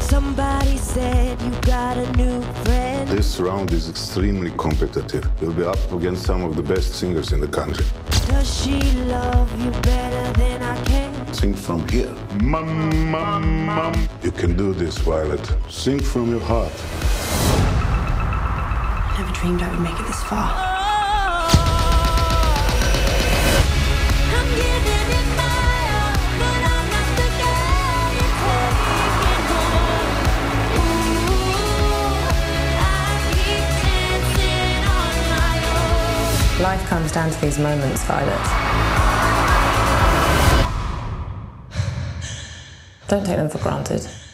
Somebody said you got a new friend. This round is extremely competitive. You'll be up against some of the best singers in the country. Does she love you better than I can? Sing from here. Mum, mum, mum. You can do this, Violet. Sing from your heart. I never dreamed I would make it this far. Oh, I'm giving it fire, but I'm not the guy you're taking home. Ooh, I keep dancing on my own. Life comes down to these moments, Violet. Don't take them for granted.